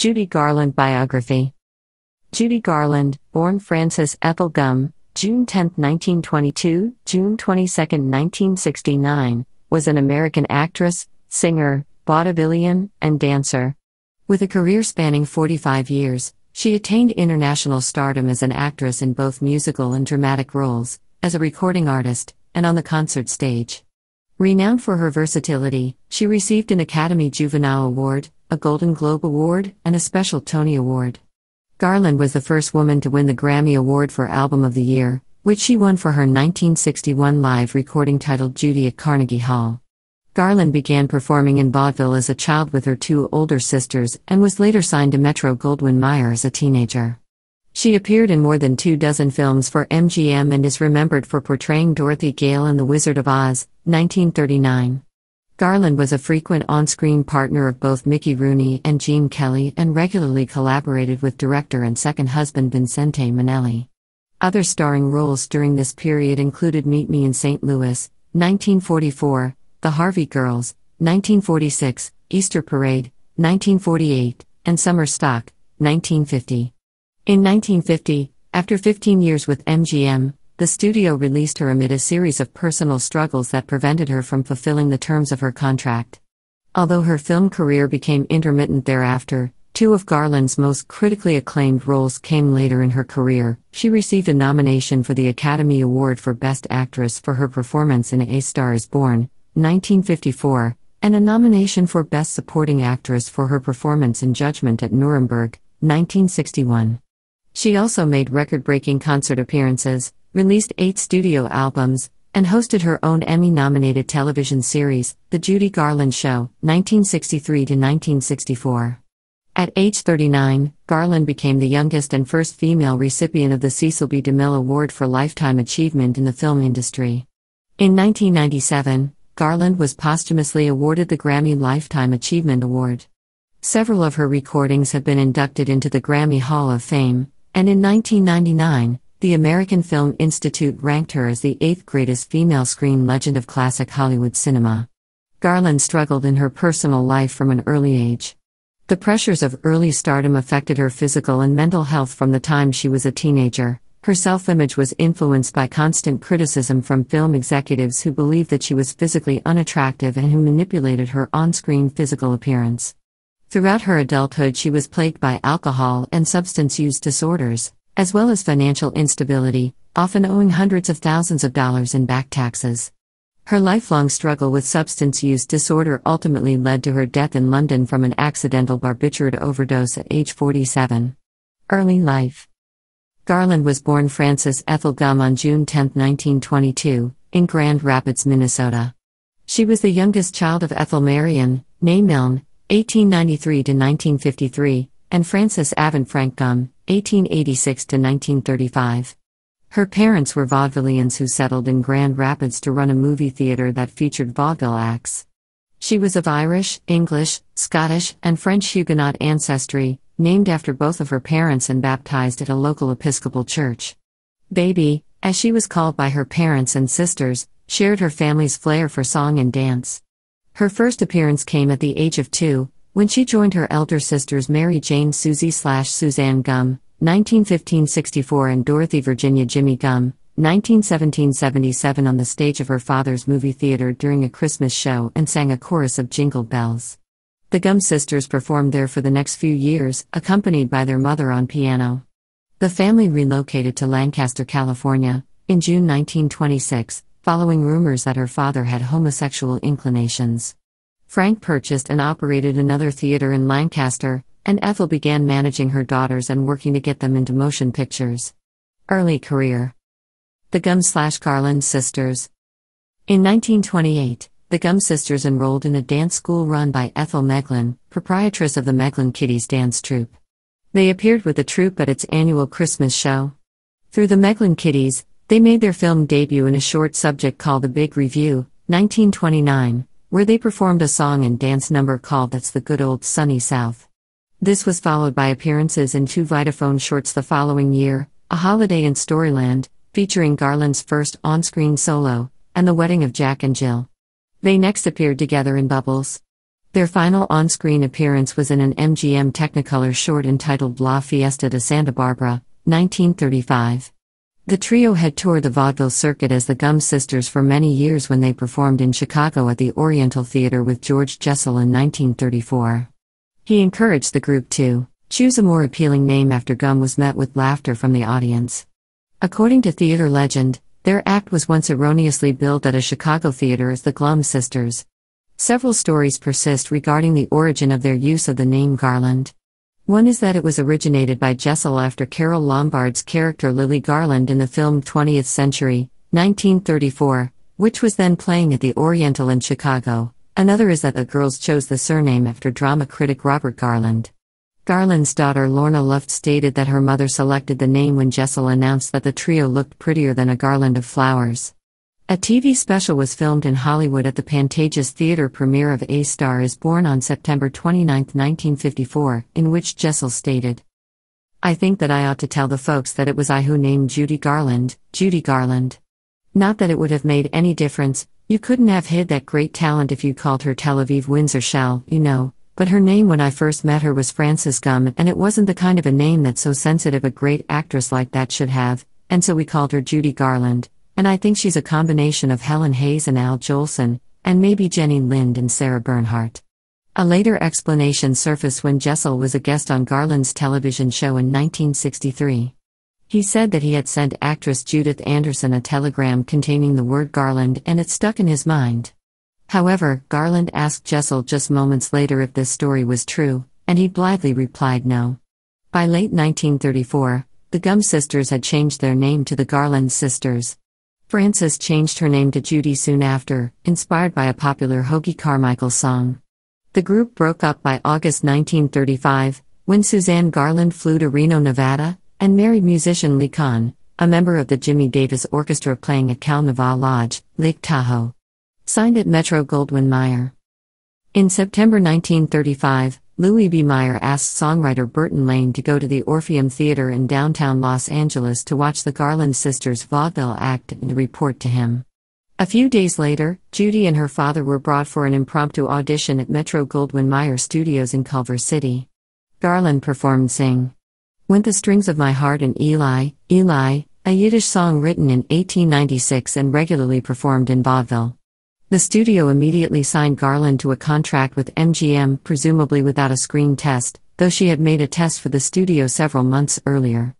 Judy Garland biography. Judy Garland, born Frances Ethel Gumm, June 10, 1922, June 22, 1969, was an American actress, singer, vaudevillian, and dancer. With a career spanning 45 years, she attained international stardom as an actress in both musical and dramatic roles, as a recording artist, and on the concert stage. Renowned for her versatility, she received an Academy Juvenile Award, a Golden Globe Award, and a special Tony Award. Garland was the first woman to win the Grammy Award for Album of the Year, which she won for her 1961 live recording titled Judy at Carnegie Hall. Garland began performing in vaudeville as a child with her two older sisters and was later signed to Metro-Goldwyn-Mayer as a teenager. She appeared in more than 24 films for MGM and is remembered for portraying Dorothy Gale in The Wizard of Oz, 1939. Garland was a frequent on-screen partner of both Mickey Rooney and Gene Kelly and regularly collaborated with director and second husband Vincente Minnelli. Other starring roles during this period included Meet Me in St. Louis, 1944, The Harvey Girls, 1946, Easter Parade, 1948, and Summer Stock, 1950. In 1950, after 15 years with MGM, the studio released her amid a series of personal struggles that prevented her from fulfilling the terms of her contract. Although her film career became intermittent thereafter, two of Garland's most critically acclaimed roles came later in her career. She received a nomination for the Academy Award for Best Actress for her performance in A Star is Born, 1954, and a nomination for Best Supporting Actress for her performance in Judgment at Nuremberg, 1961. She also made record-breaking concert appearances, released 8 studio albums, and hosted her own Emmy-nominated television series, The Judy Garland Show, 1963-1964. At age 39, Garland became the youngest and first female recipient of the Cecil B. DeMille Award for Lifetime Achievement in the film industry. In 1997, Garland was posthumously awarded the Grammy Lifetime Achievement Award. Several of her recordings have been inducted into the Grammy Hall of Fame, and in 1999, the American Film Institute ranked her as the 8th greatest female screen legend of classic Hollywood cinema. Garland struggled in her personal life from an early age. The pressures of early stardom affected her physical and mental health from the time she was a teenager. Her self-image was influenced by constant criticism from film executives who believed that she was physically unattractive and who manipulated her on-screen physical appearance. Throughout her adulthood, she was plagued by alcohol and substance use disorders, as well as financial instability, often owing hundreds of thousands of dollars in back taxes. Her lifelong struggle with substance use disorder ultimately led to her death in London from an accidental barbiturate overdose at age 47. Early life. Garland was born Frances Ethel Gumm on June 10, 1922, in Grand Rapids, Minnesota. She was the youngest child of Ethel Marion, née Milne, 1893-1953, and Frances Avon Frank Gumm, 1886-1935. Her parents were vaudevillians who settled in Grand Rapids to run a movie theater that featured vaudeville acts. She was of Irish, English, Scottish, and French Huguenot ancestry, named after both of her parents and baptized at a local Episcopal church. Baby, as she was called by her parents and sisters, shared her family's flair for song and dance. Her first appearance came at the age of 2, when she joined her elder sisters Mary Jane Susie/Suzanne Gumm, 1915-64, and Dorothy Virginia Jimmy Gumm, 1917-77, on the stage of her father's movie theater during a Christmas show and sang a chorus of Jingle Bells. The Gumm sisters performed there for the next few years, accompanied by their mother on piano. The family relocated to Lancaster, California, in June 1926, following rumors that her father had homosexual inclinations. Frank purchased and operated another theater in Lancaster, and Ethel began managing her daughters and working to get them into motion pictures. Early career. The Gumm/Garland sisters. In 1928, the Gumm sisters enrolled in a dance school run by Ethel Meglin, proprietress of the Meglin Kiddies dance troupe. They appeared with the troupe at its annual Christmas show. Through the Meglin Kiddies, they made their film debut in a short subject called The Big Review, 1929. Where they performed a song and dance number called That's the Good Old Sunny South. This was followed by appearances in 2 Vitaphone shorts the following year, A Holiday in Storyland, featuring Garland's first on-screen solo, and The Wedding of Jack and Jill. They next appeared together in Bubbles. Their final on-screen appearance was in an MGM Technicolor short entitled La Fiesta de Santa Barbara, 1935. The trio had toured the vaudeville circuit as the Gumm sisters for many years when they performed in Chicago at the Oriental Theater with George Jessel in 1934. He encouraged the group to choose a more appealing name after Gumm was met with laughter from the audience. According to theater legend, their act was once erroneously billed at a Chicago theater as the Gumm sisters. Several stories persist regarding the origin of their use of the name Garland. One is that it was originated by Jessel after Carol Lombard's character Lily Garland in the film 20th Century, 1934, which was then playing at the Oriental in Chicago. Another is that the girls chose the surname after drama critic Robert Garland. Garland's daughter Lorna Luft stated that her mother selected the name when Jessel announced that the trio looked prettier than a garland of flowers. A TV special was filmed in Hollywood at the Pantages Theater premiere of A Star is Born on September 29, 1954, in which Jessel stated, "I think that I ought to tell the folks that it was I who named Judy Garland, Judy Garland. Not that it would have made any difference, you couldn't have hid that great talent if you called her Tel Aviv Windsor Shell, you know, but her name when I first met her was Frances Gumm and it wasn't the kind of a name that so sensitive a great actress like that should have, and so we called her Judy Garland. And I think she's a combination of Helen Hayes and Al Jolson, and maybe Jenny Lind and Sarah Bernhardt." A later explanation surfaced when Jessel was a guest on Garland's television show in 1963. He said that he had sent actress Judith Anderson a telegram containing the word Garland and it stuck in his mind. However, Garland asked Jessel just moments later if this story was true, and he blithely replied no. By late 1934, the Gumm sisters had changed their name to the Garland sisters. Frances changed her name to Judy soon after, inspired by a popular Hoagy Carmichael song. The group broke up by August 1935, when Suzanne Garland flew to Reno, Nevada, and married musician Lee Kahn, a member of the Jimmy Davis Orchestra playing at Cal Naval Lodge, Lake Tahoe. Signed at Metro-Goldwyn-Mayer. In September 1935, Louis B. Meyer asked songwriter Burton Lane to go to the Orpheum Theater in downtown Los Angeles to watch the Garland sisters' vaudeville act and to report to him. A few days later, Judy and her father were brought for an impromptu audition at Metro-Goldwyn-Mayer Studios in Culver City. Garland performed Sing, Went the Strings of My Heart and Eli, Eli, a Yiddish song written in 1896 and regularly performed in vaudeville. The studio immediately signed Garland to a contract with MGM, presumably without a screen test, though she had made a test for the studio several months earlier.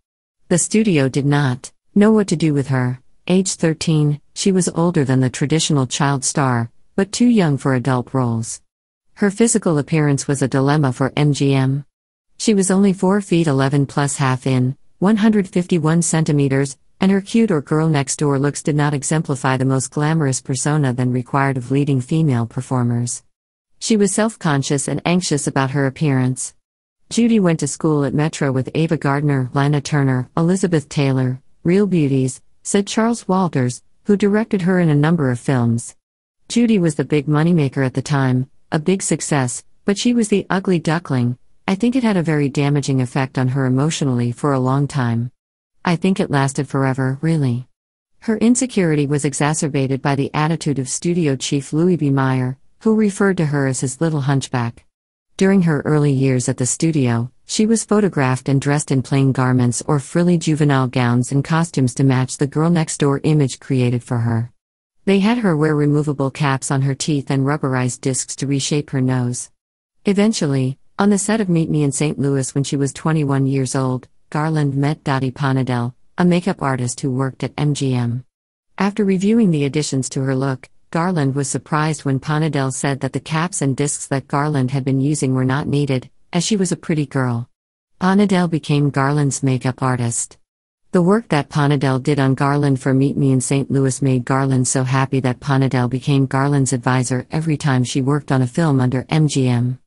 The studio did not know what to do with her. Age 13, she was older than the traditional child star, but too young for adult roles. Her physical appearance was a dilemma for MGM. She was only 4'11" + ½ in, 151 centimeters, and her cute or girl next door looks did not exemplify the most glamorous persona than required of leading female performers. She was self-conscious and anxious about her appearance. Judy went to school at Metro with Ava Gardner, Lana Turner, Elizabeth Taylor, real beauties, said Charles Walters, who directed her in a number of films. Judy was the big moneymaker at the time, a big success, but she was the ugly duckling. I think it had a very damaging effect on her emotionally for a long time. I think it lasted forever, really. Her insecurity was exacerbated by the attitude of studio chief Louis B. Meyer, who referred to her as his little hunchback. During her early years at the studio, she was photographed and dressed in plain garments or frilly juvenile gowns and costumes to match the girl next door image created for her. They had her wear removable caps on her teeth and rubberized discs to reshape her nose. Eventually, on the set of Meet Me in St. Louis when she was 21 years old, Garland met Dottie Ponadell, a makeup artist who worked at MGM. After reviewing the additions to her look, Garland was surprised when Ponadell said that the caps and discs that Garland had been using were not needed, as she was a pretty girl. Ponadell became Garland's makeup artist. The work that Ponadell did on Garland for Meet Me in St. Louis made Garland so happy that Ponadell became Garland's advisor every time she worked on a film under MGM.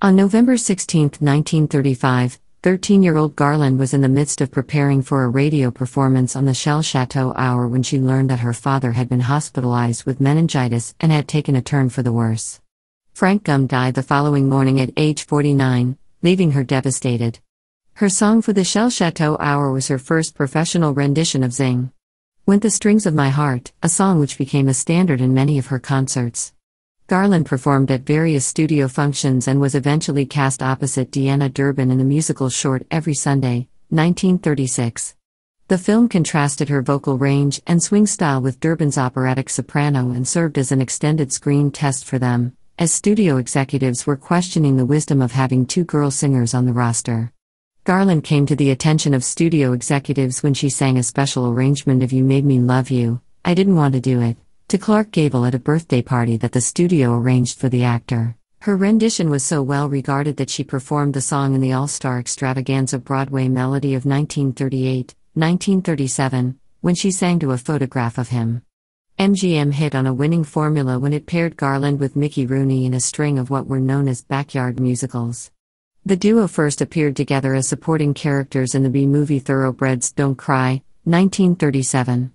On November 16, 1935, 13-year-old Garland was in the midst of preparing for a radio performance on the Shell Chateau Hour when she learned that her father had been hospitalized with meningitis and had taken a turn for the worse. Frank Gumm died the following morning at age 49, leaving her devastated. Her song for the Shell Chateau Hour was her first professional rendition of Zing, Went the Strings of My Heart, a song which became a standard in many of her concerts. Garland performed at various studio functions and was eventually cast opposite Deanna Durbin in the musical short Every Sunday, 1936. The film contrasted her vocal range and swing style with Durbin's operatic soprano and served as an extended screen test for them, as studio executives were questioning the wisdom of having two girl singers on the roster. Garland came to the attention of studio executives when she sang a special arrangement of You Made Me Love You, I Didn't Want to Do It, to Clark Gable at a birthday party that the studio arranged for the actor. Her rendition was so well regarded that she performed the song in the All-Star Extravaganza Broadway Melody of 1938, 1937, when she sang to a photograph of him. MGM hit on a winning formula when it paired Garland with Mickey Rooney in a string of what were known as backyard musicals. The duo first appeared together as supporting characters in the B-movie Thoroughbreds Don't Cry, 1937.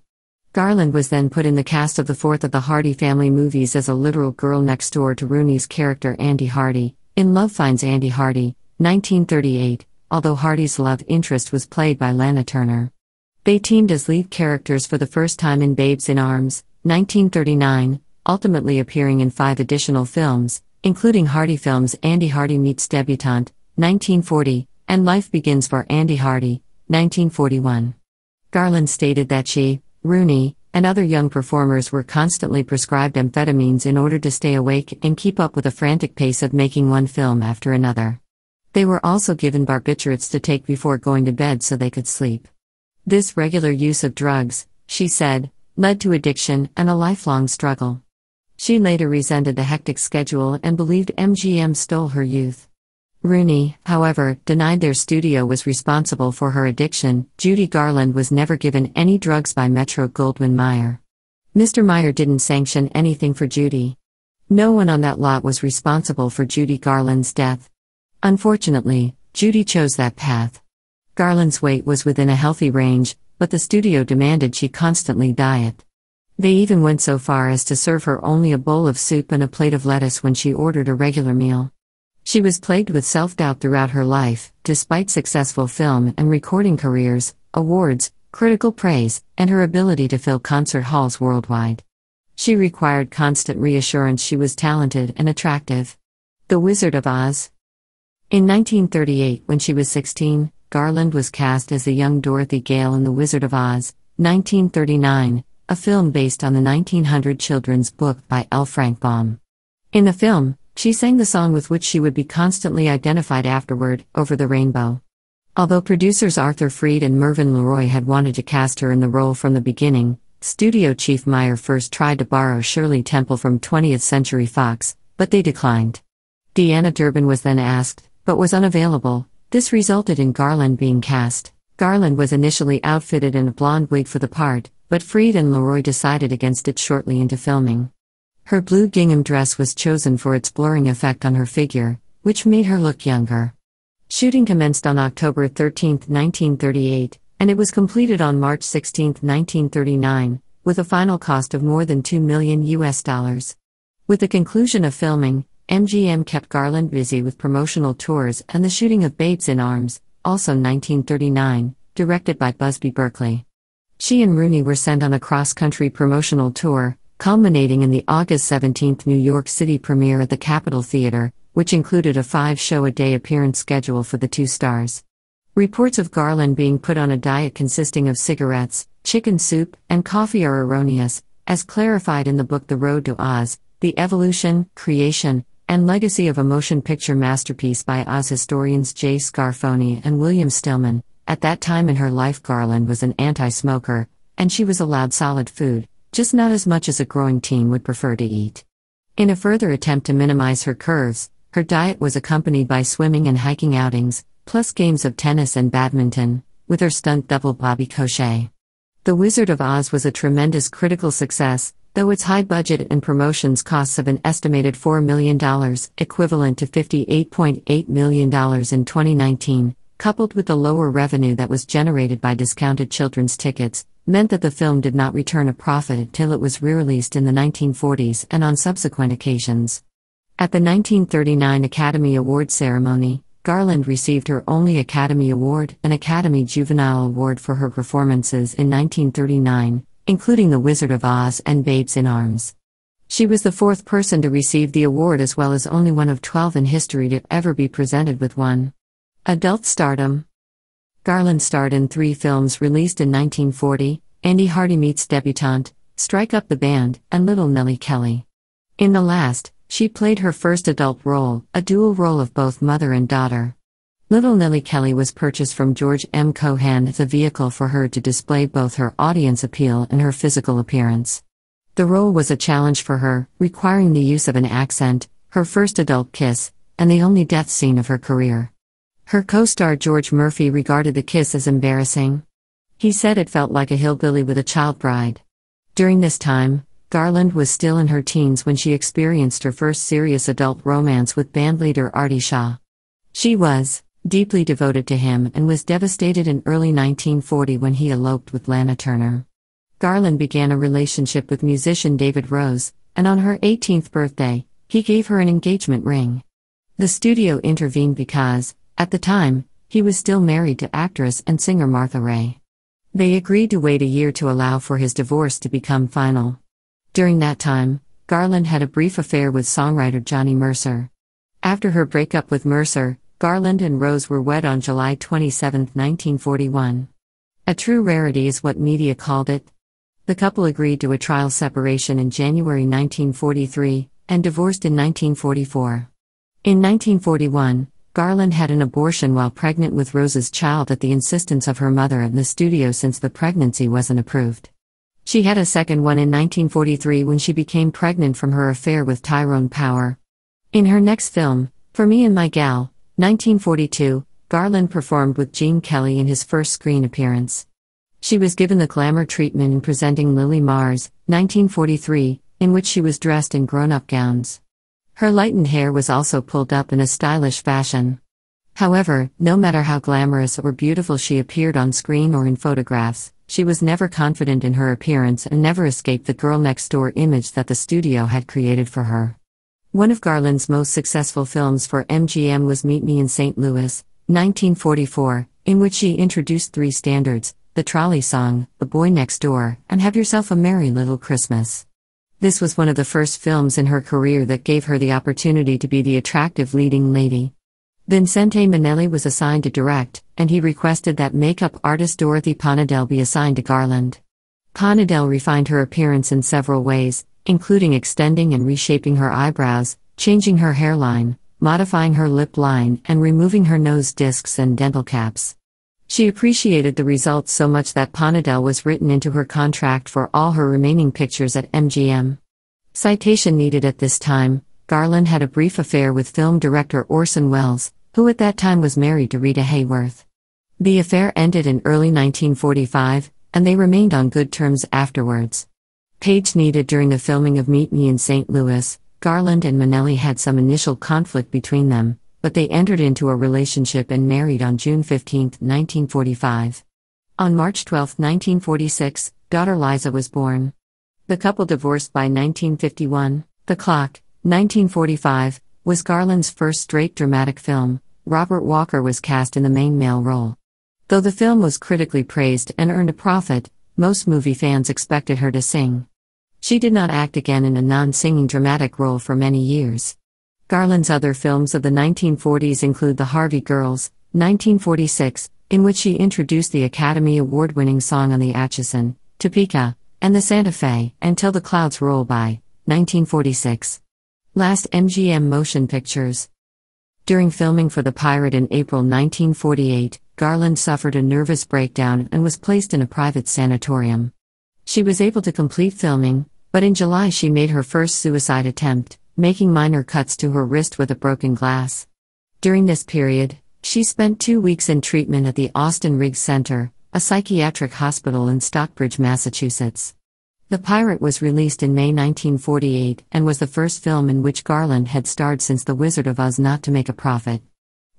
Garland was then put in the cast of the fourth of the Hardy family movies as a literal girl next door to Rooney's character Andy Hardy, in Love Finds Andy Hardy, 1938, although Hardy's love interest was played by Lana Turner. They teamed as lead characters for the first time in Babes in Arms, 1939, ultimately appearing in 5 additional films, including Hardy Films Andy Hardy Meets Debutante, 1940, and Life Begins for Andy Hardy, 1941. Garland stated that she, Rooney, and other young performers were constantly prescribed amphetamines in order to stay awake and keep up with a frantic pace of making one film after another. They were also given barbiturates to take before going to bed so they could sleep. This regular use of drugs, she said, led to addiction and a lifelong struggle. She later resented the hectic schedule and believed MGM stole her youth. Rooney, however, denied their studio was responsible for her addiction. Judy Garland was never given any drugs by Metro-Goldwyn-Mayer. Mr. Mayer didn't sanction anything for Judy. No one on that lot was responsible for Judy Garland's death. Unfortunately, Judy chose that path. Garland's weight was within a healthy range, but the studio demanded she constantly diet. They even went so far as to serve her only a bowl of soup and a plate of lettuce when she ordered a regular meal. She was plagued with self-doubt throughout her life, despite successful film and recording careers, awards, critical praise, and her ability to fill concert halls worldwide. She required constant reassurance she was talented and attractive. The Wizard of Oz. In 1938, when she was 16, Garland was cast as the young Dorothy Gale in The Wizard of Oz, 1939, a film based on the 1900 children's book by L. Frank Baum. In the film, she sang the song with which she would be constantly identified afterward, Over the Rainbow. Although producers Arthur Freed and Mervyn LeRoy had wanted to cast her in the role from the beginning, studio chief Mayer first tried to borrow Shirley Temple from 20th Century Fox, but they declined. Deanna Durbin was then asked, but was unavailable. This resulted in Garland being cast. Garland was initially outfitted in a blonde wig for the part, but Freed and LeRoy decided against it shortly into filming. Her blue gingham dress was chosen for its blurring effect on her figure, which made her look younger. Shooting commenced on October 13, 1938, and it was completed on March 16, 1939, with a final cost of more than $2 million. With the conclusion of filming, MGM kept Garland busy with promotional tours and the shooting of Babes in Arms, also 1939, directed by Busby Berkeley. She and Rooney were sent on a cross-country promotional tour, culminating in the August 17th New York City premiere at the Capitol Theatre, which included a 5-show-a-day appearance schedule for the two stars. Reports of Garland being put on a diet consisting of cigarettes, chicken soup, and coffee are erroneous, as clarified in the book The Road to Oz, The Evolution, Creation, and Legacy of a Motion Picture Masterpiece by Oz historians J. Scarfoni and William Stillman. At that time in her life, Garland was an anti-smoker, and she was allowed solid food, just not as much as a growing teen would prefer to eat. In a further attempt to minimize her curves, her diet was accompanied by swimming and hiking outings, plus games of tennis and badminton, with her stunt double Bobby Cochet. The Wizard of Oz was a tremendous critical success, though its high budget and promotions costs of an estimated $4 million, equivalent to $58.8 million in 2019, coupled with the lower revenue that was generated by discounted children's tickets, meant that the film did not return a profit until it was re-released in the 1940s and on subsequent occasions. At the 1939 Academy Award ceremony, Garland received her only Academy Award and Academy Juvenile Award for her performances in 1939, including The Wizard of Oz and Babes in Arms. She was the fourth person to receive the award, as well as only one of 12 in history to ever be presented with one. Adult stardom. Garland starred in three films released in 1940, Andy Hardy Meets Debutante, Strike Up the Band, and Little Nellie Kelly. In the last, she played her first adult role, a dual role of both mother and daughter. Little Nellie Kelly was purchased from George M. Cohan as a vehicle for her to display both her audience appeal and her physical appearance. The role was a challenge for her, requiring the use of an accent, her first adult kiss, and the only death scene of her career. Her co-star George Murphy regarded the kiss as embarrassing. He said it felt like a hillbilly with a child bride. During this time, Garland was still in her teens when she experienced her first serious adult romance with bandleader Artie Shaw. She was deeply devoted to him and was devastated in early 1940 when he eloped with Lana Turner. Garland began a relationship with musician David Rose, and on her 18th birthday, he gave her an engagement ring. The studio intervened because, at the time, he was still married to actress and singer Martha Ray. They agreed to wait a year to allow for his divorce to become final. During that time, Garland had a brief affair with songwriter Johnny Mercer. After her breakup with Mercer, Garland and Rose were wed on July 27, 1941. A true rarity is what media called it. The couple agreed to a trial separation in January 1943, and divorced in 1944. In 1941, Garland had an abortion while pregnant with Rose's child at the insistence of her mother in the studio, since the pregnancy wasn't approved. She had a second one in 1943 when she became pregnant from her affair with Tyrone Power. In her next film, For Me and My Gal, 1942, Garland performed with Gene Kelly in his first screen appearance. She was given the glamour treatment in presenting Lily Mars, 1943, in which she was dressed in grown-up gowns. Her lightened hair was also pulled up in a stylish fashion. However, no matter how glamorous or beautiful she appeared on screen or in photographs, she was never confident in her appearance and never escaped the girl-next-door image that the studio had created for her. One of Garland's most successful films for MGM was Meet Me in St. Louis, 1944, in which she introduced three standards: The Trolley Song, The Boy Next Door, and Have Yourself a Merry Little Christmas. This was one of the first films in her career that gave her the opportunity to be the attractive leading lady. Vincente Minnelli was assigned to direct, and he requested that makeup artist Dorothy Ponadell be assigned to Garland. Ponadell refined her appearance in several ways, including extending and reshaping her eyebrows, changing her hairline, modifying her lip line, and removing her nose discs and dental caps. She appreciated the results so much that Ponadell was written into her contract for all her remaining pictures at MGM. Citation needed at this time, Garland had a brief affair with film director Orson Welles, who at that time was married to Rita Hayworth. The affair ended in early 1945, and they remained on good terms afterwards. Page needed during the filming of Meet Me in St. Louis. Garland and Minnelli had some initial conflict between them, but they entered into a relationship and married on June 15, 1945. On March 12, 1946, daughter Liza was born. The couple divorced by 1951. The Clock, 1945, was Garland's first straight dramatic film. Robert Walker was cast in the main male role. Though the film was critically praised and earned a profit, most movie fans expected her to sing. She did not act again in a non-singing dramatic role for many years. Garland's other films of the 1940s include The Harvey Girls, 1946, in which she introduced the Academy Award-winning Song on the Atchison, Topeka, and the Santa Fe, Until the Clouds Roll By, 1946. Last MGM motion pictures. During filming for The Pirate in April 1948, Garland suffered a nervous breakdown and was placed in a private sanatorium. She was able to complete filming, but in July she made her first suicide attempt, making minor cuts to her wrist with a broken glass. During this period, she spent 2 weeks in treatment at the Austin Riggs Center, a psychiatric hospital in Stockbridge, Massachusetts. The Pirate was released in May 1948 and was the first film in which Garland had starred since The Wizard of Oz not to make a profit.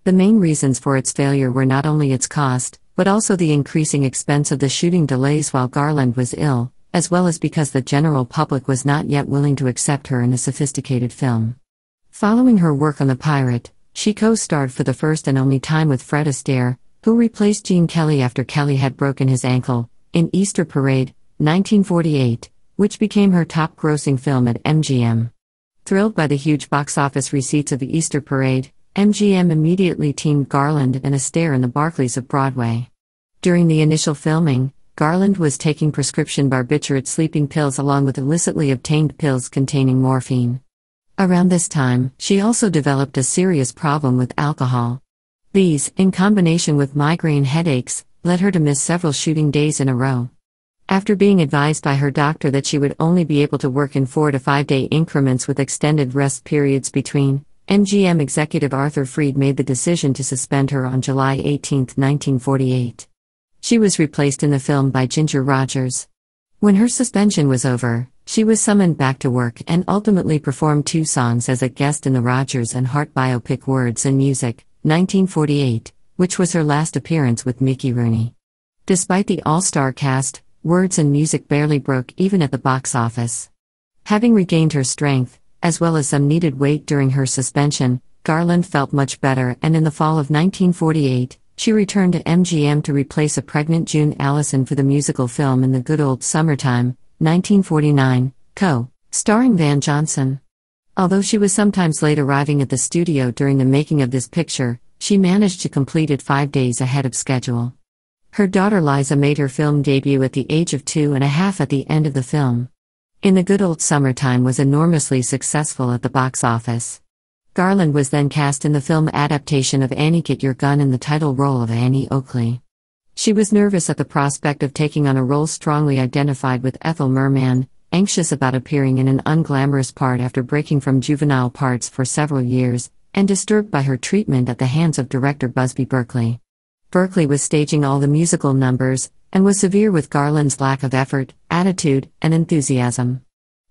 The main reasons for its failure were not only its cost, but also the increasing expense of the shooting delays while Garland was ill, as well as because the general public was not yet willing to accept her in a sophisticated film. Following her work on The Pirate, she co-starred for the first and only time with Fred Astaire, who replaced Gene Kelly after Kelly had broken his ankle, in Easter Parade, 1948, which became her top-grossing film at MGM. Thrilled by the huge box office receipts of the Easter Parade, MGM immediately teamed Garland and Astaire in the Barclays of Broadway. During the initial filming, Garland was taking prescription barbiturate sleeping pills along with illicitly obtained pills containing morphine. Around this time, she also developed a serious problem with alcohol. These, in combination with migraine headaches, led her to miss several shooting days in a row. After being advised by her doctor that she would only be able to work in 4 to 5 day increments with extended rest periods between, MGM executive Arthur Freed made the decision to suspend her on July 18, 1948. She was replaced in the film by Ginger Rogers. When her suspension was over, she was summoned back to work and ultimately performed 2 songs as a guest in the Rogers and Hart biopic Words and Music, 1948, which was her last appearance with Mickey Rooney. Despite the all-star cast, Words and Music barely broke even at the box office. Having regained her strength, as well as some needed weight during her suspension, Garland felt much better, and in the fall of 1948, she returned to MGM to replace a pregnant June Allison for the musical film In the Good Old Summertime, 1949, co-starring Van Johnson. Although she was sometimes late arriving at the studio during the making of this picture, she managed to complete it 5 days ahead of schedule. Her daughter Liza made her film debut at the age of 2 and a half at the end of the film. In the Good Old Summertime was enormously successful at the box office. Garland was then cast in the film adaptation of Annie Get Your Gun in the title role of Annie Oakley. She was nervous at the prospect of taking on a role strongly identified with Ethel Merman, anxious about appearing in an unglamorous part after breaking from juvenile parts for several years, and disturbed by her treatment at the hands of director Busby Berkeley. Berkeley was staging all the musical numbers, and was severe with Garland's lack of effort, attitude, and enthusiasm.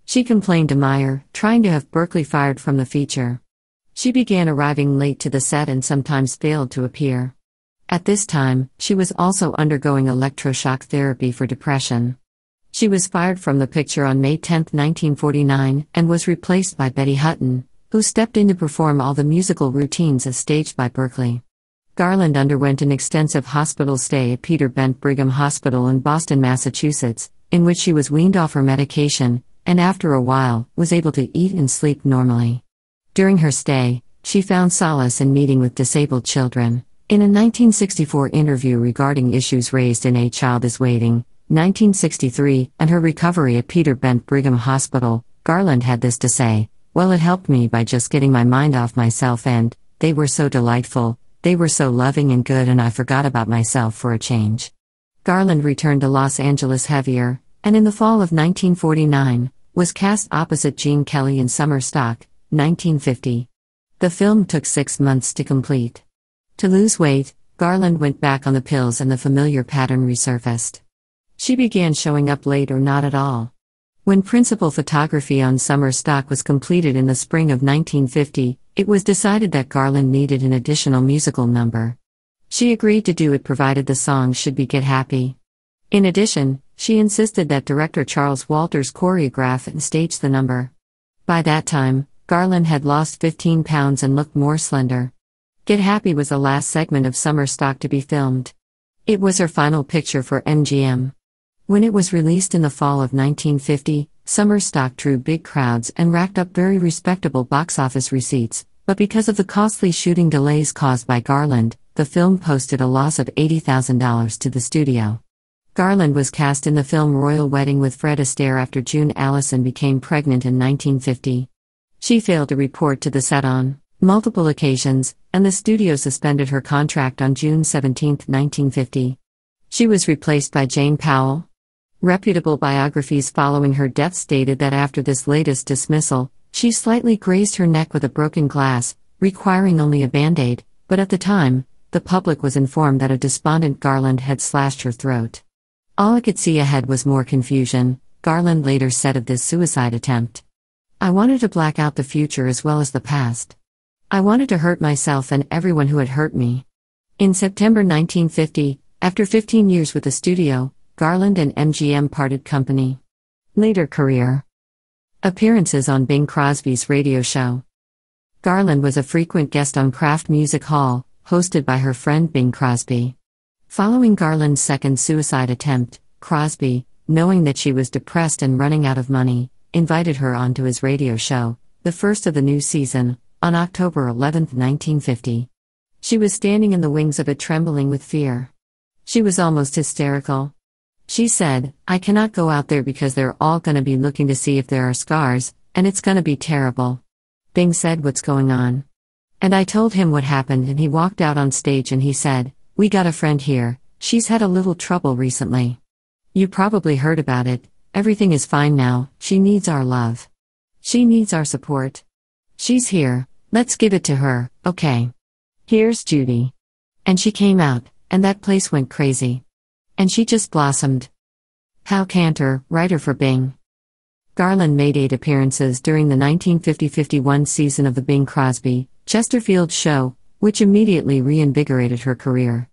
She complained to Meyer, trying to have Berkeley fired from the feature. She began arriving late to the set and sometimes failed to appear. At this time, she was also undergoing electroshock therapy for depression. She was fired from the picture on May 10, 1949, and was replaced by Betty Hutton, who stepped in to perform all the musical routines as staged by Berkeley. Garland underwent an extensive hospital stay at Peter Bent Brigham Hospital in Boston, Massachusetts, in which she was weaned off her medication, and after a while, was able to eat and sleep normally. During her stay, she found solace in meeting with disabled children. In a 1964 interview regarding issues raised in A Child is Waiting, 1963, and her recovery at Peter Bent Brigham Hospital, Garland had this to say, "Well, it helped me by just getting my mind off myself, and they were so delightful, they were so loving and good, and I forgot about myself for a change." Garland returned to Los Angeles heavier, and in the fall of 1949, was cast opposite Gene Kelly in Summer Stock, 1950. The film took 6 months to complete. To lose weight, Garland went back on the pills and the familiar pattern resurfaced. She began showing up late or not at all. When principal photography on Summer Stock was completed in the spring of 1950, it was decided that Garland needed an additional musical number. She agreed to do it provided the song should be Get Happy. In addition, she insisted that director Charles Walters choreograph and stage the number. By that time, Garland had lost 15 pounds and looked more slender. Get Happy was the last segment of Summer Stock to be filmed. It was her final picture for MGM. When it was released in the fall of 1950, Summer Stock drew big crowds and racked up very respectable box office receipts, but because of the costly shooting delays caused by Garland, the film posted a loss of $80,000 to the studio. Garland was cast in the film Royal Wedding with Fred Astaire after June Allison became pregnant in 1950. She failed to report to the set on multiple occasions, and the studio suspended her contract on June 17, 1950. She was replaced by Jane Powell. Reputable biographies following her death stated that after this latest dismissal, she slightly grazed her neck with a broken glass, requiring only a Band-Aid, but at the time, the public was informed that a despondent Garland had slashed her throat. "All I could see ahead was more confusion," Garland later said of this suicide attempt. "I wanted to black out the future as well as the past. I wanted to hurt myself and everyone who had hurt me." In September 1950, after 15 years with the studio, Garland and MGM parted company. Later career. Appearances on Bing Crosby's radio show. Garland was a frequent guest on Kraft Music Hall, hosted by her friend Bing Crosby. Following Garland's second suicide attempt, Crosby, knowing that she was depressed and running out of money, invited her onto his radio show, the first of the new season, on October 11, 1950. She was standing in the wings of it, trembling with fear. She was almost hysterical. She said, "I cannot go out there because they're all gonna be looking to see if there are scars, and it's gonna be terrible." Bing said, "What's going on?" And I told him what happened, and he walked out on stage and he said, "We got a friend here, she's had a little trouble recently. You probably heard about it, everything is fine now, she needs our love. She needs our support. She's here, let's give it to her, okay. Here's Judy." And she came out, and that place went crazy. And she just blossomed. Hal Cantor, writer for Bing. Garland made 8 appearances during the 1950-51 season of the Bing Crosby, Chesterfield show, which immediately reinvigorated her career.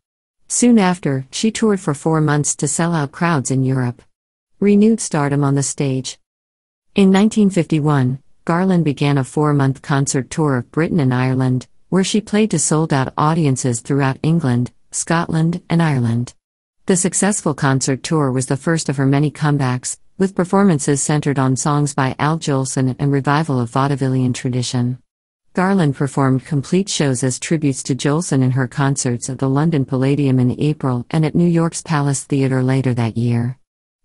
Soon after, she toured for 4 months to sell out crowds in Europe. Renewed stardom on the stage. In 1951, Garland began a 4-month concert tour of Britain and Ireland, where she played to sold-out audiences throughout England, Scotland, and Ireland. The successful concert tour was the first of her many comebacks, with performances centered on songs by Al Jolson and revival of vaudevillian tradition. Garland performed complete shows as tributes to Jolson in her concerts at the London Palladium in April and at New York's Palace Theatre later that year.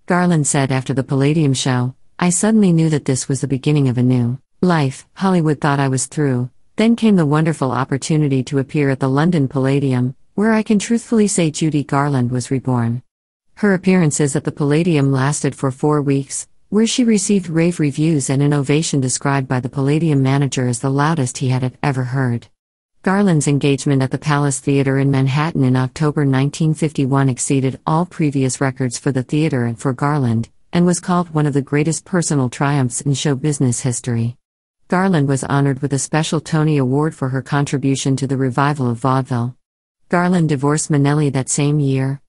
Garland said after the Palladium show, "I suddenly knew that this was the beginning of a new life. Hollywood thought I was through. Then came the wonderful opportunity to appear at the London Palladium, where I can truthfully say Judy Garland was reborn." Her appearances at the Palladium lasted for 4 weeks, where she received rave reviews and an ovation described by the Palladium manager as the loudest he had ever heard. Garland's engagement at the Palace Theatre in Manhattan in October 1951 exceeded all previous records for the theatre and for Garland, and was called one of the greatest personal triumphs in show business history. Garland was honored with a special Tony Award for her contribution to the revival of vaudeville. Garland divorced Minnelli that same year.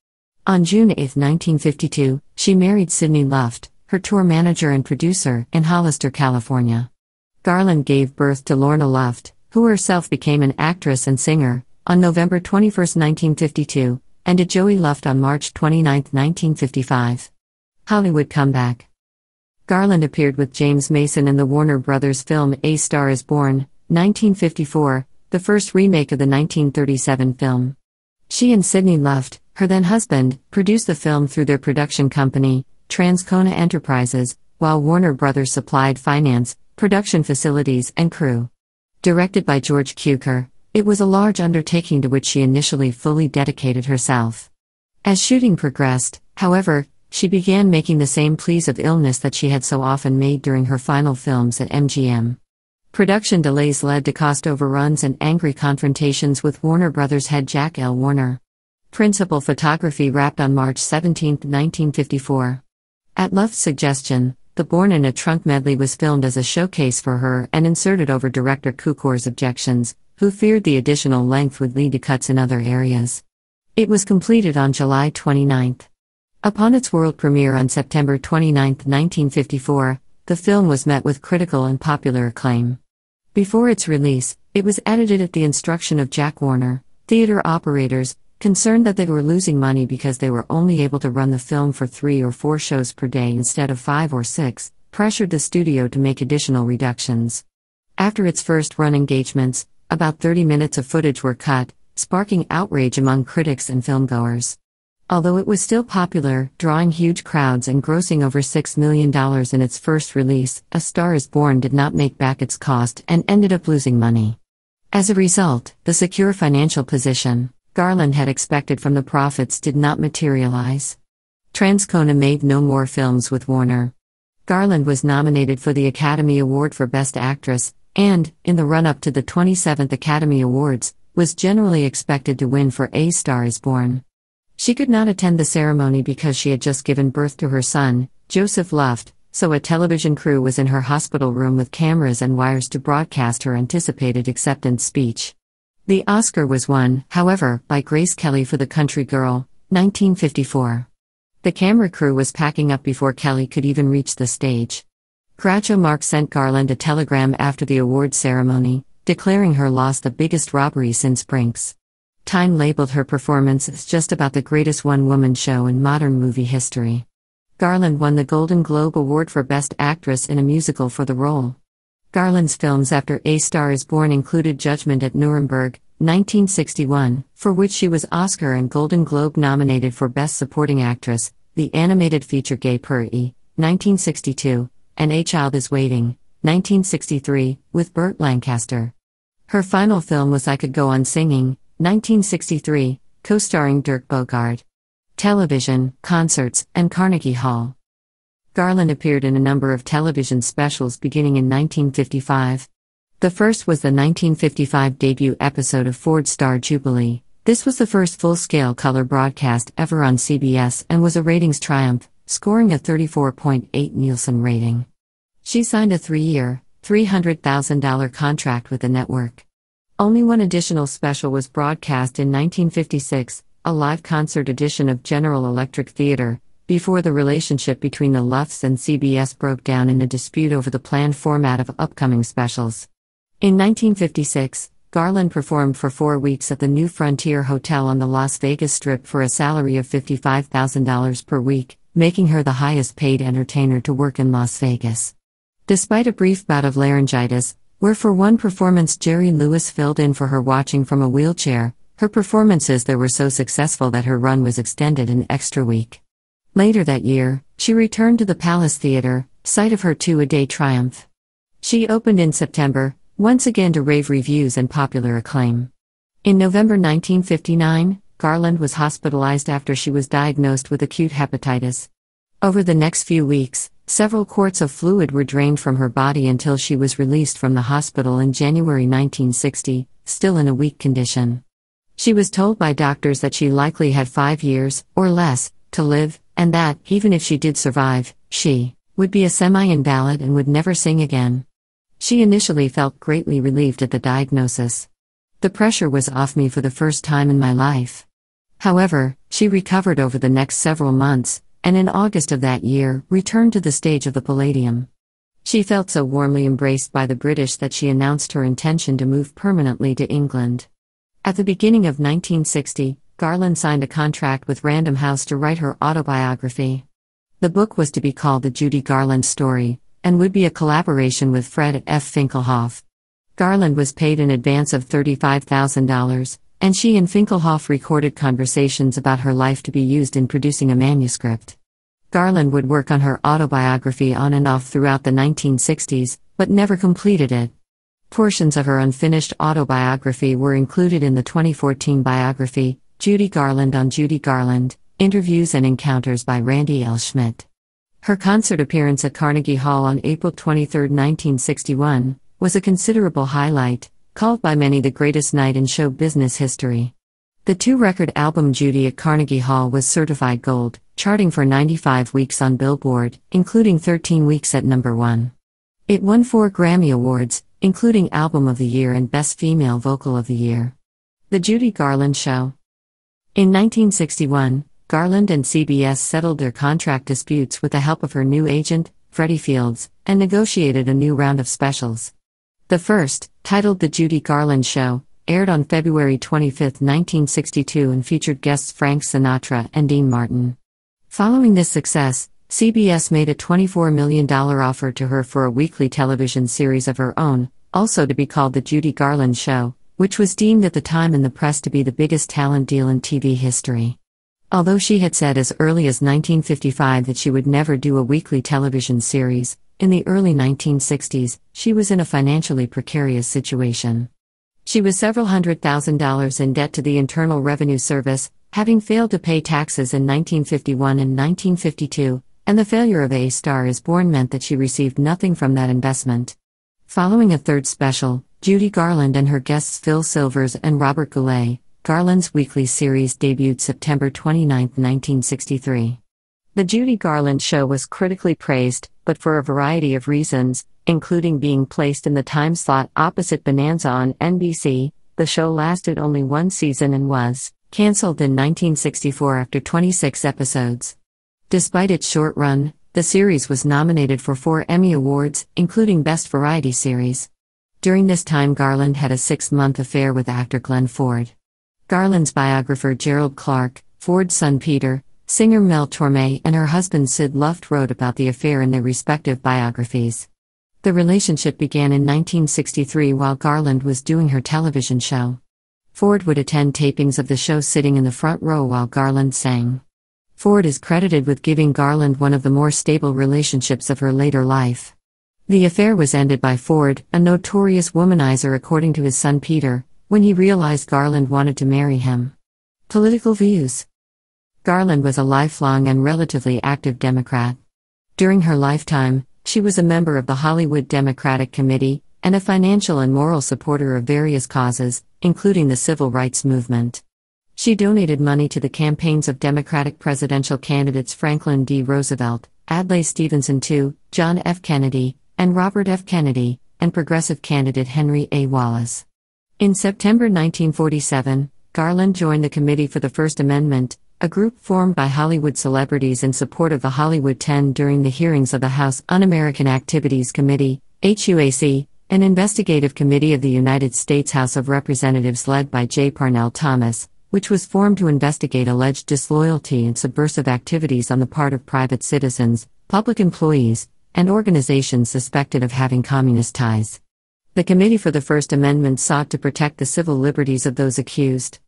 On June 8, 1952, she married Sidney Luft, her tour manager and producer, in Hollister, California. Garland gave birth to Lorna Luft, who herself became an actress and singer, on November 21, 1952, and to Joey Luft on March 29, 1955. Hollywood comeback. Garland appeared with James Mason in the Warner Brothers film A Star is Born, 1954, the first remake of the 1937 film. She and Sidney Luft, her then husband, produced the film through their production company, Transcona Enterprises, while Warner Brothers supplied finance, production facilities, and crew. Directed by George Cukor, it was a large undertaking to which she initially fully dedicated herself. As shooting progressed, however, she began making the same pleas of illness that she had so often made during her final films at MGM. Production delays led to cost overruns and angry confrontations with Warner Brothers head Jack L. Warner. Principal photography wrapped on March 17, 1954. At Luft's suggestion, the Born in a Trunk medley was filmed as a showcase for her and inserted over director Cukor's objections, who feared the additional length would lead to cuts in other areas. It was completed on July 29. Upon its world premiere on September 29, 1954, the film was met with critical and popular acclaim. Before its release, it was edited at the instruction of Jack Warner. Theater operators, concerned that they were losing money because they were only able to run the film for 3 or 4 shows per day instead of 5 or 6, pressured the studio to make additional reductions. After its first run engagements, about 30 minutes of footage were cut, sparking outrage among critics and filmgoers. Although it was still popular, drawing huge crowds and grossing over $6 million in its first release, A Star is Born did not make back its cost and ended up losing money. As a result, the secure financial position Garland had expected from the profits did not materialize. Transcona made no more films with Warner. Garland was nominated for the Academy Award for Best Actress, and, in the run-up to the 27th Academy Awards, was generally expected to win for A Star is Born. She could not attend the ceremony because she had just given birth to her son, Joseph Luft, so a television crew was in her hospital room with cameras and wires to broadcast her anticipated acceptance speech. The Oscar was won, however, by Grace Kelly for The Country Girl, 1954. The camera crew was packing up before Kelly could even reach the stage. Groucho Marx sent Garland a telegram after the awards ceremony, declaring her loss the biggest robbery since Brinks. Time labeled her performance as just about the greatest one-woman show in modern movie history. Garland won the Golden Globe Award for Best Actress in a Musical for the role. Garland's films after A Star is Born included Judgment at Nuremberg, 1961, for which she was Oscar and Golden Globe nominated for Best Supporting Actress, the animated feature Gay Pur-E, 1962, and A Child is Waiting, 1963, with Burt Lancaster. Her final film was I Could Go On Singing, 1963, co-starring Dirk Bogarde. Television, concerts, and Carnegie Hall. Garland appeared in a number of television specials beginning in 1955. The first was the 1955 debut episode of Ford Star Jubilee. This was the first full-scale color broadcast ever on CBS and was a ratings triumph, scoring a 34.8 Nielsen rating. She signed a 3-year, $300,000 contract with the network. Only one additional special was broadcast in 1956, a live concert edition of General Electric Theater, before the relationship between the Luffs and CBS broke down in a dispute over the planned format of upcoming specials. In 1956, Garland performed for 4 weeks at the New Frontier Hotel on the Las Vegas Strip for a salary of $55,000 per week, making her the highest-paid entertainer to work in Las Vegas. Despite a brief bout of laryngitis, where for one performance Jerry Lewis filled in for her watching from a wheelchair, her performances there were so successful that her run was extended an extra week. Later that year, she returned to the Palace Theatre, site of her 2-a-day triumph. She opened in September, once again to rave reviews and popular acclaim. In November 1959, Garland was hospitalized after she was diagnosed with acute hepatitis. Over the next few weeks, several quarts of fluid were drained from her body until she was released from the hospital in January 1960, still in a weak condition. She was told by doctors that she likely had 5 years, or less, to live, and that, even if she did survive, she would be a semi-invalid and would never sing again. She initially felt greatly relieved at the diagnosis. The pressure was off me for the first time in my life. However, she recovered over the next several months, and in August of that year, returned to the stage of the Palladium. She felt so warmly embraced by the British that she announced her intention to move permanently to England. At the beginning of 1960, Garland signed a contract with Random House to write her autobiography. The book was to be called The Judy Garland Story, and would be a collaboration with Fred F. Finkelhoff. Garland was paid in advance of $35,000, and she and Finkelhoff recorded conversations about her life to be used in producing a manuscript. Garland would work on her autobiography on and off throughout the 1960s, but never completed it. Portions of her unfinished autobiography were included in the 2014 biography, Judy Garland on Judy Garland, Interviews and Encounters by Randy L. Schmidt. Her concert appearance at Carnegie Hall on April 23, 1961, was a considerable highlight, called by many the greatest night in show business history. The 2-record album Judy at Carnegie Hall was certified gold, charting for 95 weeks on Billboard, including 13 weeks at No. 1. It won 4 Grammy Awards, including Album of the Year and Best Female Vocal of the Year. The Judy Garland Show. In 1961, Garland and CBS settled their contract disputes with the help of her new agent, Freddie Fields, and negotiated a new round of specials. The first, titled The Judy Garland Show, aired on February 25, 1962 and featured guests Frank Sinatra and Dean Martin. Following this success, CBS made a $24 million offer to her for a weekly television series of her own, also to be called The Judy Garland Show, which was deemed at the time in the press to be the biggest talent deal in TV history. Although she had said as early as 1955 that she would never do a weekly television series, in the early 1960s, she was in a financially precarious situation. She was several $100,000s in debt to the Internal Revenue Service, having failed to pay taxes in 1951 and 1952, and the failure of A Star is Born meant that she received nothing from that investment. Following a third special, Judy Garland and her guests Phil Silvers and Robert Goulet, Garland's weekly series debuted September 29, 1963. The Judy Garland Show was critically praised, but for a variety of reasons, including being placed in the time slot opposite Bonanza on NBC, the show lasted only 1 season and was canceled in 1964 after 26 episodes. Despite its short run, the series was nominated for 4 Emmy Awards, including Best Variety Series. During this time, Garland had a 6-month affair with actor Glenn Ford. Garland's biographer Gerald Clark, Ford's son Peter, Singer Mel Torme and her husband Sid Luft wrote about the affair in their respective biographies. The relationship began in 1963 while Garland was doing her television show. Ford would attend tapings of the show sitting in the front row while Garland sang. Ford is credited with giving Garland one of the more stable relationships of her later life. The affair was ended by Ford, a notorious womanizer according to his son Peter, when he realized Garland wanted to marry him. Political views. Garland was a lifelong and relatively active Democrat. During her lifetime, she was a member of the Hollywood Democratic Committee and a financial and moral supporter of various causes, including the civil rights movement. She donated money to the campaigns of Democratic presidential candidates Franklin D. Roosevelt, Adlai Stevenson II, John F. Kennedy, and Robert F. Kennedy, and progressive candidate Henry A. Wallace. In September 1947, Garland joined the Committee for the First Amendment, a group formed by Hollywood celebrities in support of the Hollywood Ten during the hearings of the House Un-American Activities Committee, HUAC, an investigative committee of the United States House of Representatives led by J. Parnell Thomas, which was formed to investigate alleged disloyalty and subversive activities on the part of private citizens, public employees, and organizations suspected of having communist ties. The Committee for the First Amendment sought to protect the civil liberties of those accused.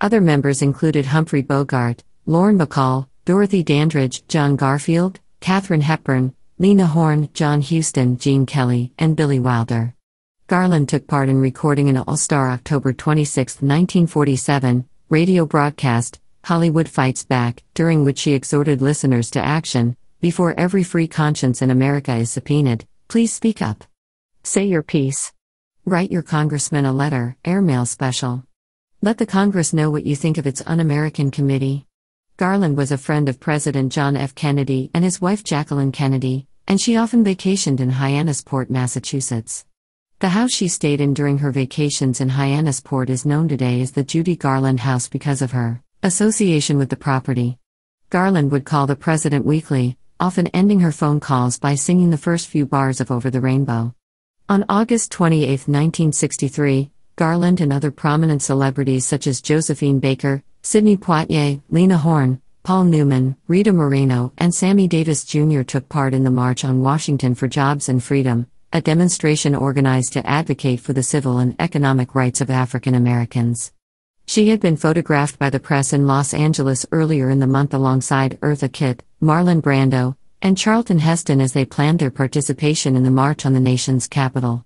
Other members included Humphrey Bogart, Lorne Bacall, Dorothy Dandridge, John Garfield, Katharine Hepburn, Lena Horne, John Huston, Gene Kelly, and Billy Wilder. Garland took part in recording an all-star October 26, 1947, radio broadcast, Hollywood Fights Back, during which she exhorted listeners to action. Before every free conscience in America is subpoenaed, please speak up. Say your piece. Write your congressman a letter, airmail special. Let the Congress know what you think of its Un-American Committee. Garland was a friend of President John F. Kennedy and his wife Jacqueline Kennedy, and she often vacationed in Hyannisport, Massachusetts. The house she stayed in during her vacations in Hyannisport is known today as the Judy Garland House because of her association with the property. Garland would call the president weekly, often ending her phone calls by singing the first few bars of Over the Rainbow. On August 28, 1963, Garland and other prominent celebrities such as Josephine Baker, Sidney Poitier, Lena Horne, Paul Newman, Rita Moreno, and Sammy Davis Jr. took part in the March on Washington for Jobs and Freedom, a demonstration organized to advocate for the civil and economic rights of African Americans. She had been photographed by the press in Los Angeles earlier in the month alongside Eartha Kitt, Marlon Brando, and Charlton Heston as they planned their participation in the March on the Nation's Capital.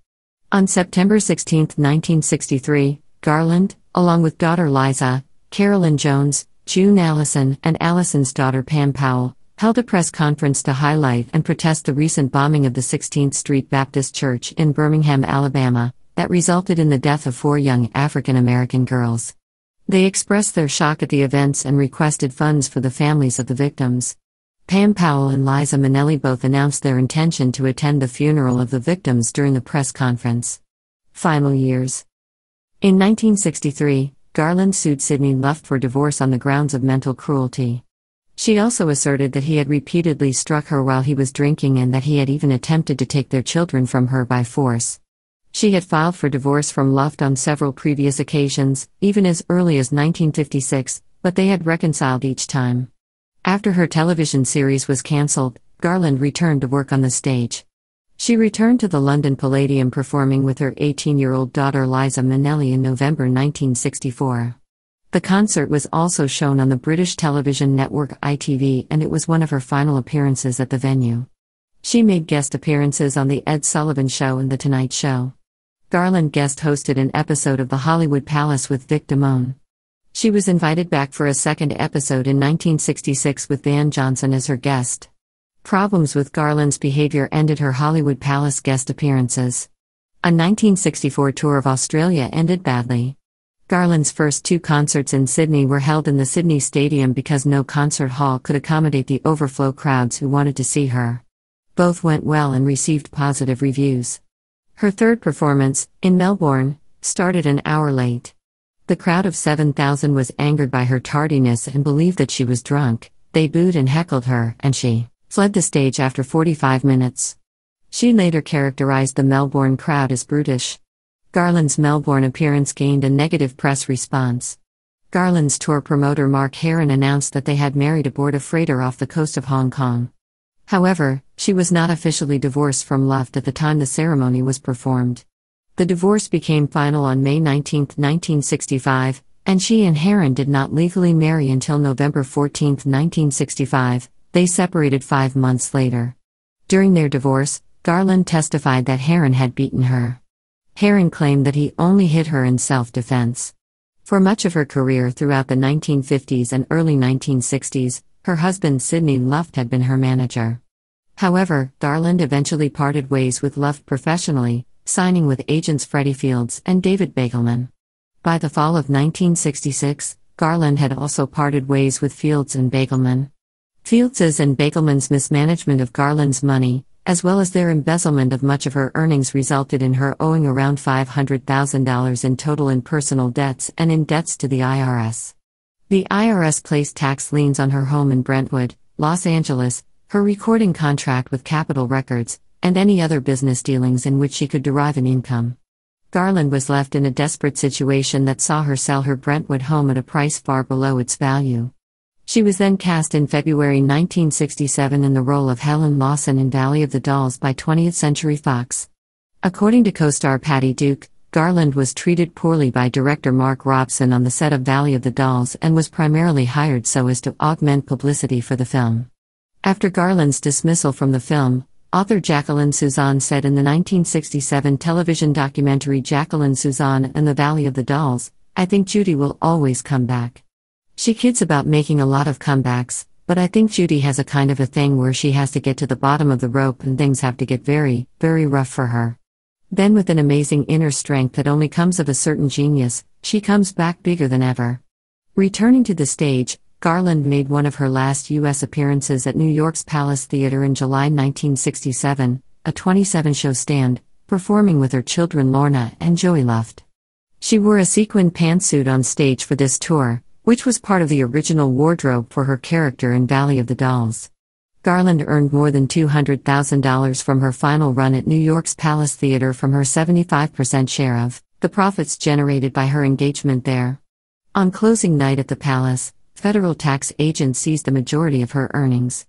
On September 16, 1963, Garland, along with daughter Liza, Carolyn Jones, June Allison, and Allison's daughter Pam Powell, held a press conference to highlight and protest the recent bombing of the 16th Street Baptist Church in Birmingham, Alabama, that resulted in the death of 4 young African-American girls. They expressed their shock at the events and requested funds for the families of the victims. Pam Powell and Liza Minnelli both announced their intention to attend the funeral of the victims during the press conference. Final years. In 1963, Garland sued Sidney Luft for divorce on the grounds of mental cruelty. She also asserted that he had repeatedly struck her while he was drinking and that he had even attempted to take their children from her by force. She had filed for divorce from Luft on several previous occasions, even as early as 1956, but they had reconciled each time. After her television series was cancelled, Garland returned to work on the stage. She returned to the London Palladium performing with her 18-year-old daughter Liza Minnelli in November 1964. The concert was also shown on the British television network ITV, and it was one of her final appearances at the venue. She made guest appearances on The Ed Sullivan Show and The Tonight Show. Garland guest hosted an episode of The Hollywood Palace with Vic Damone. She was invited back for a second episode in 1966 with Van Johnson as her guest. Problems with Garland's behavior ended her Hollywood Palace guest appearances. A 1964 tour of Australia ended badly. Garland's first 2 concerts in Sydney were held in the Sydney Stadium because no concert hall could accommodate the overflow crowds who wanted to see her. Both went well and received positive reviews. Her third performance, in Melbourne, started an hour late. The crowd of 7,000 was angered by her tardiness and believed that she was drunk. They booed and heckled her, and she fled the stage after 45 minutes. She later characterized the Melbourne crowd as brutish. Garland's Melbourne appearance gained a negative press response. Garland's tour promoter Mark Herron announced that they had married aboard a freighter off the coast of Hong Kong. However, she was not officially divorced from Luft at the time the ceremony was performed. The divorce became final on May 19, 1965, and she and Herron did not legally marry until November 14, 1965. They separated 5 months later. During their divorce, Garland testified that Herron had beaten her. Herron claimed that he only hit her in self-defense. For much of her career throughout the 1950s and early 1960s, her husband Sidney Luft had been her manager. However, Garland eventually parted ways with Luft professionally, signing with agents Freddie Fields and David Begelman. By the fall of 1966, Garland had also parted ways with Fields and Begelman. Fields' and Begelman's mismanagement of Garland's money, as well as their embezzlement of much of her earnings, resulted in her owing around $500,000 in total in personal debts and in debts to the IRS. The IRS placed tax liens on her home in Brentwood, Los Angeles, her recording contract with Capitol Records, and any other business dealings in which she could derive an income. Garland was left in a desperate situation that saw her sell her Brentwood home at a price far below its value. She was then cast in February 1967 in the role of Helen Lawson in Valley of the Dolls by 20th Century Fox. According to co-star Patty Duke, Garland was treated poorly by director Mark Robson on the set of Valley of the Dolls and was primarily hired so as to augment publicity for the film. After Garland's dismissal from the film, author Jacqueline Suzanne said in the 1967 television documentary Jacqueline Suzanne and the Valley of the Dolls, "I think Judy will always come back. She kids about making a lot of comebacks, but I think Judy has a kind of a thing where she has to get to the bottom of the rope and things have to get very, very rough for her. Then with an amazing inner strength that only comes of a certain genius, she comes back bigger than ever." Returning to the stage, Garland made one of her last U.S. appearances at New York's Palace Theatre in July 1967, a 27-show stand, performing with her children Lorna and Joey Luft. She wore a sequined pantsuit on stage for this tour, which was part of the original wardrobe for her character in Valley of the Dolls. Garland earned more than $200,000 from her final run at New York's Palace Theatre from her 75% share of the profits generated by her engagement there. On closing night at the Palace, federal tax agents seized the majority of her earnings.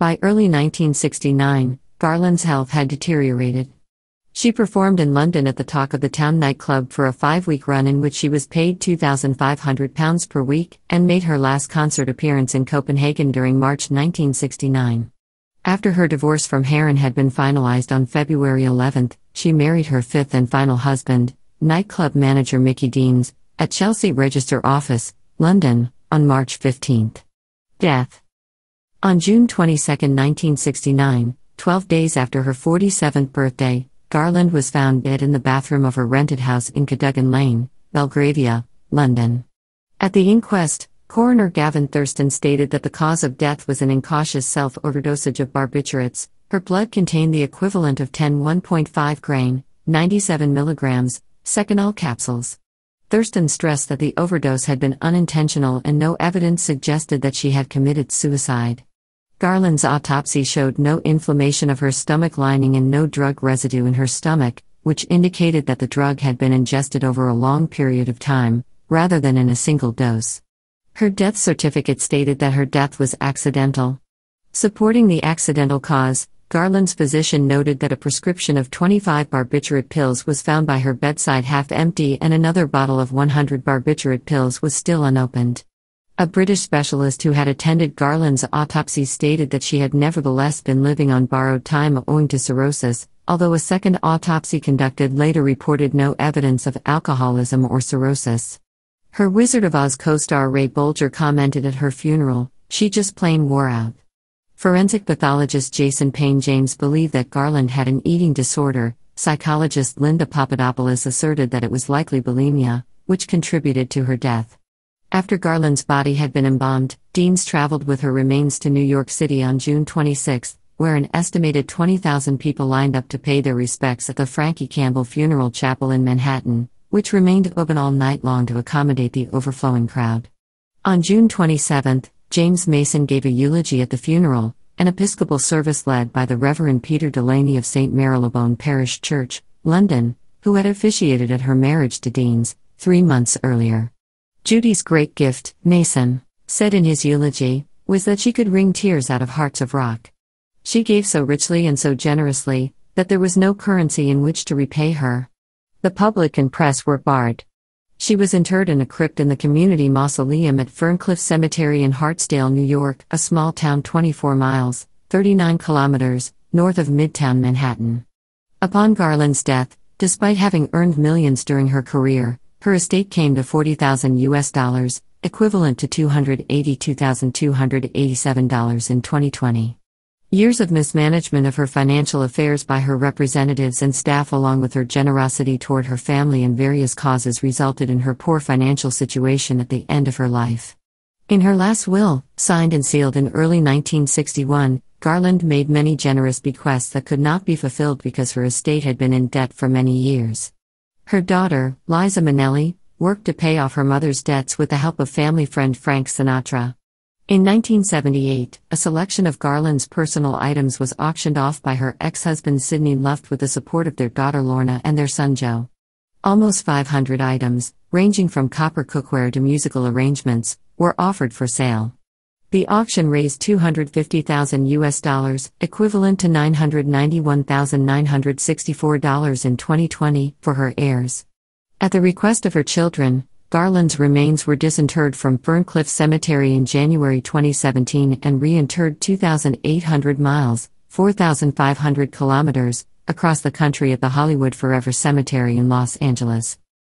By early 1969, Garland's health had deteriorated. She performed in London at the Talk of the Town nightclub for a 5-week run in which she was paid £2,500 per week and made her last concert appearance in Copenhagen during March 1969. After her divorce from Herron had been finalized on February 11, she married her fifth and final husband, nightclub manager Mickey Deans, at Chelsea Register Office, London, on March 15. Death. On June 22, 1969, 12 days after her 47th birthday, Garland was found dead in the bathroom of her rented house in Cadogan Lane, Belgravia, London. At the inquest, coroner Gavin Thurston stated that the cause of death was an incautious self-overdosage of barbiturates. Her blood contained the equivalent of 10 1.5 grain, 97 milligrams, Seconal capsules. Thurston stressed that the overdose had been unintentional and no evidence suggested that she had committed suicide. Garland's autopsy showed no inflammation of her stomach lining and no drug residue in her stomach, which indicated that the drug had been ingested over a long period of time, rather than in a single dose. Her death certificate stated that her death was accidental. Supporting the accidental cause, Garland's physician noted that a prescription of 25 barbiturate pills was found by her bedside half empty and another bottle of 100 barbiturate pills was still unopened. A British specialist who had attended Garland's autopsy stated that she had nevertheless been living on borrowed time owing to cirrhosis, although a second autopsy conducted later reported no evidence of alcoholism or cirrhosis. Her Wizard of Oz co-star Ray Bolger commented at her funeral, "She just plain wore out." Forensic pathologist Jason Payne James believed that Garland had an eating disorder. Psychologist Linda Papadopoulos asserted that it was likely bulimia, which contributed to her death. After Garland's body had been embalmed, Deans traveled with her remains to New York City on June 26, where an estimated 20,000 people lined up to pay their respects at the Frankie Campbell Funeral Chapel in Manhattan, which remained open all night long to accommodate the overflowing crowd. On June 27, James Mason gave a eulogy at the funeral, an Episcopal service led by the Reverend Peter Delaney of St. Marylebone Parish Church, London, who had officiated at her marriage to Deans 3 months earlier. Judy's great gift, Mason said in his eulogy, was that she could wring tears out of hearts of rock. She gave so richly and so generously, that there was no currency in which to repay her. The public and press were barred. She was interred in a crypt in the community mausoleum at Ferncliff Cemetery in Hartsdale, New York, a small town 24 miles, 39 kilometers, north of Midtown Manhattan. Upon Garland's death, despite having earned millions during her career, her estate came to $40,000 US, equivalent to $282,287 in 2020. Years of mismanagement of her financial affairs by her representatives and staff, along with her generosity toward her family and various causes, resulted in her poor financial situation at the end of her life. In her last will, signed and sealed in early 1961, Garland made many generous bequests that could not be fulfilled because her estate had been in debt for many years. Her daughter, Liza Minnelli, worked to pay off her mother's debts with the help of family friend Frank Sinatra. In 1978, a selection of Garland's personal items was auctioned off by her ex-husband Sidney Luft with the support of their daughter Lorna and their son Joe. Almost 500 items, ranging from copper cookware to musical arrangements, were offered for sale. The auction raised $250,000 US, equivalent to $991,964 in 2020, for her heirs. At the request of her children, Garland's remains were disinterred from Ferncliff Cemetery in January 2017 and reinterred 2,800 miles, 4,500 kilometers, across the country at the Hollywood Forever Cemetery in Los Angeles.